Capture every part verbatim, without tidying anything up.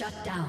Shut down.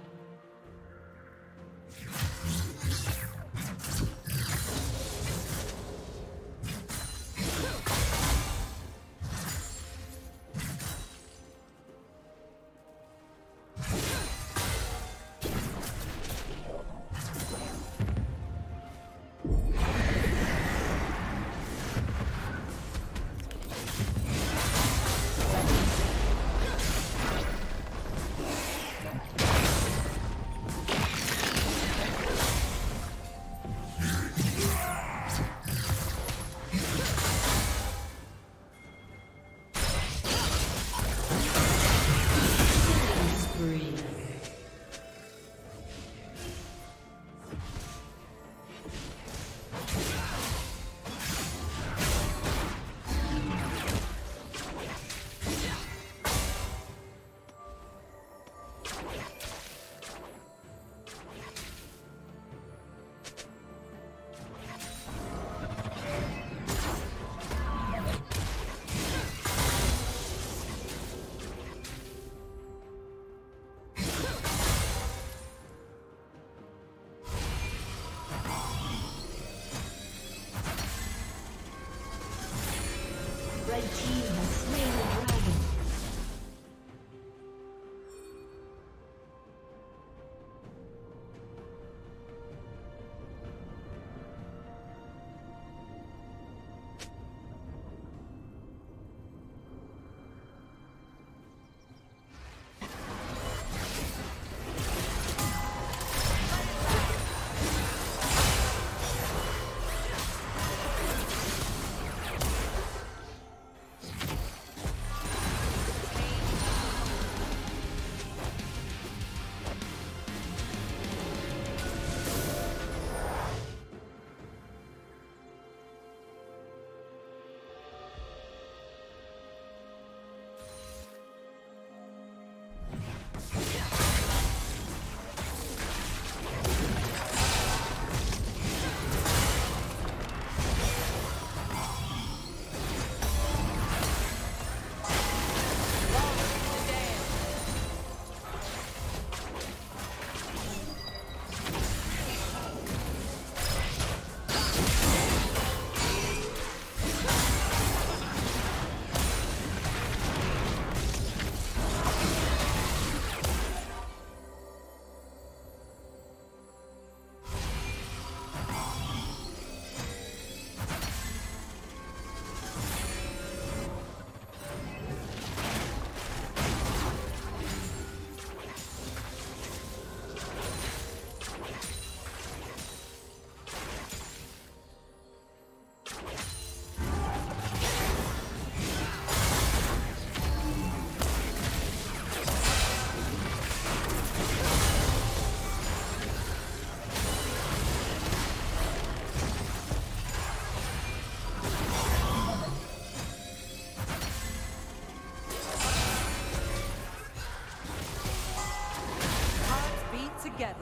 together.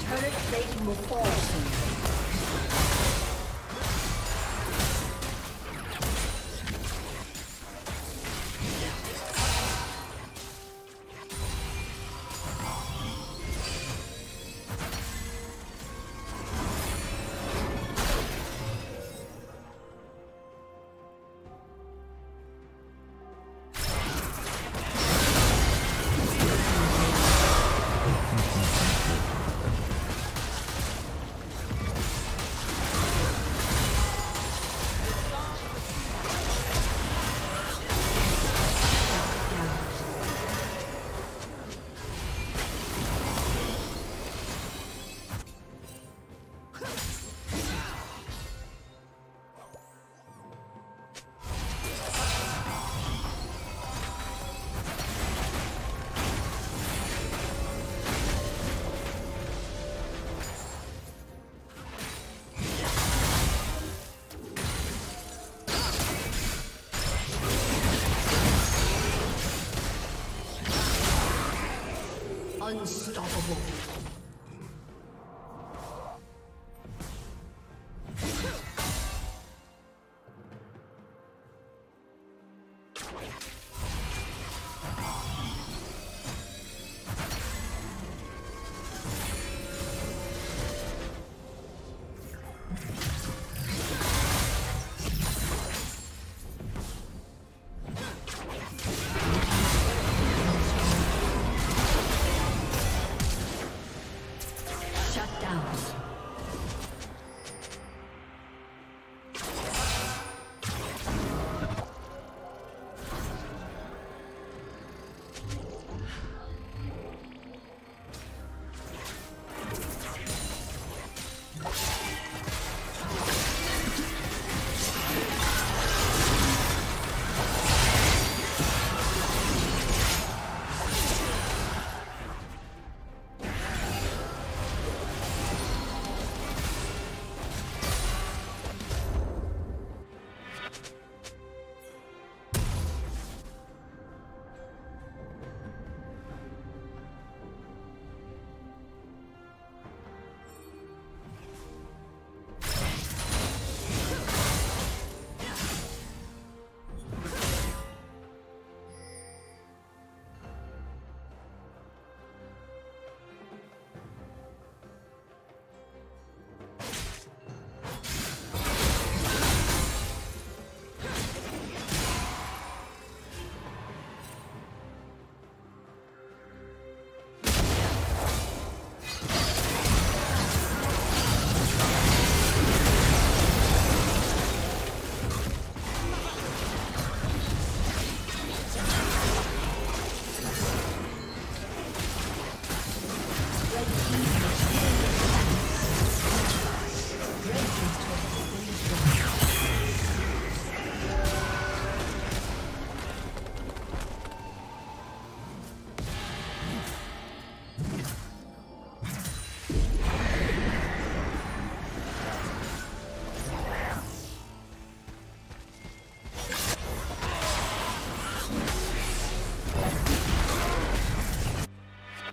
Turret plating will fall unstoppable.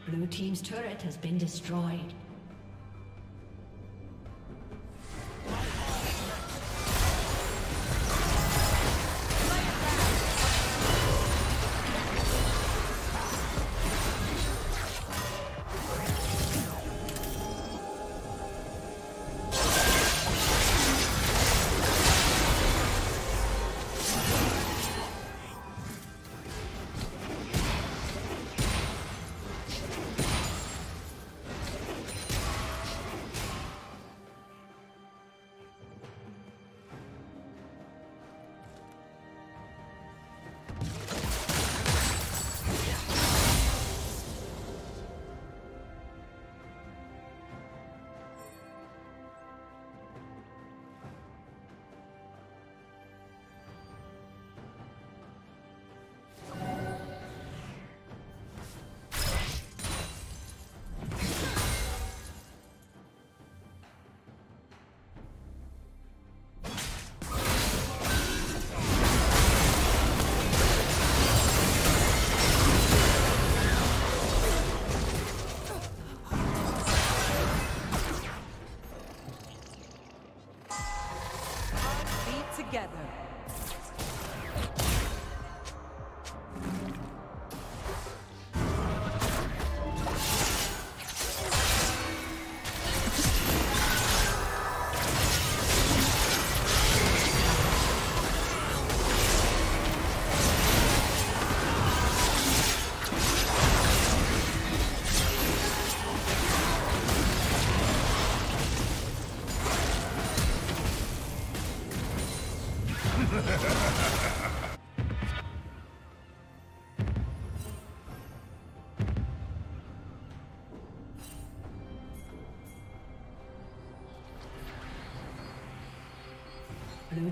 Blue team's turret has been destroyed. Blue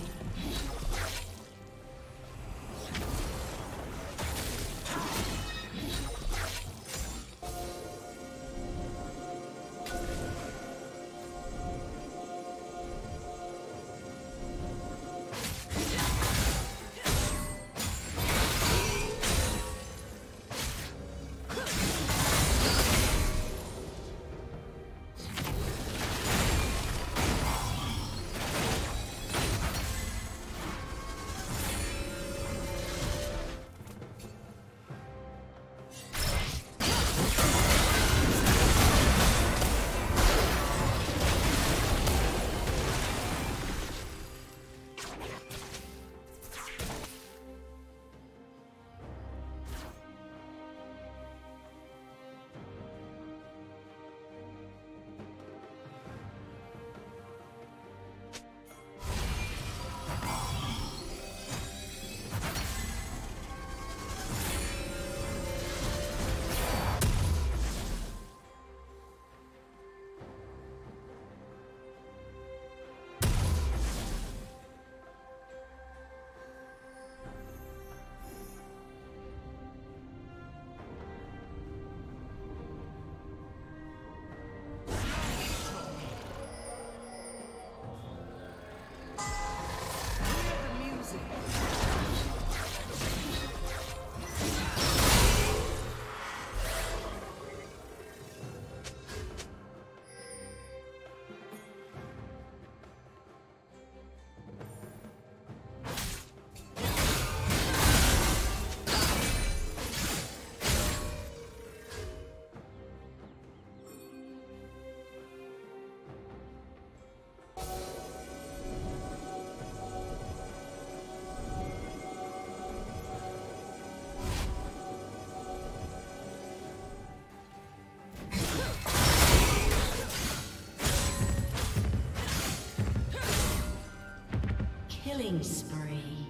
Killing spree.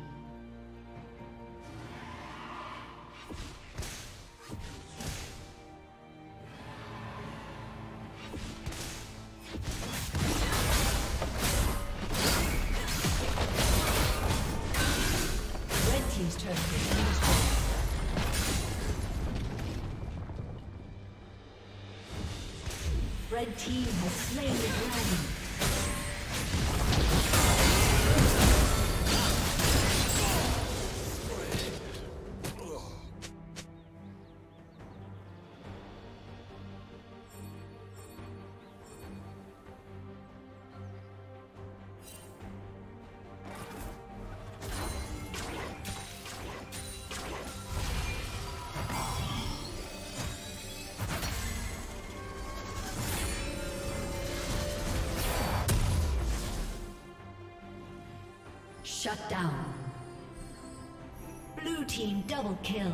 Red team's turn. Red team has slain the dragon. Shut down. Blue team double kill.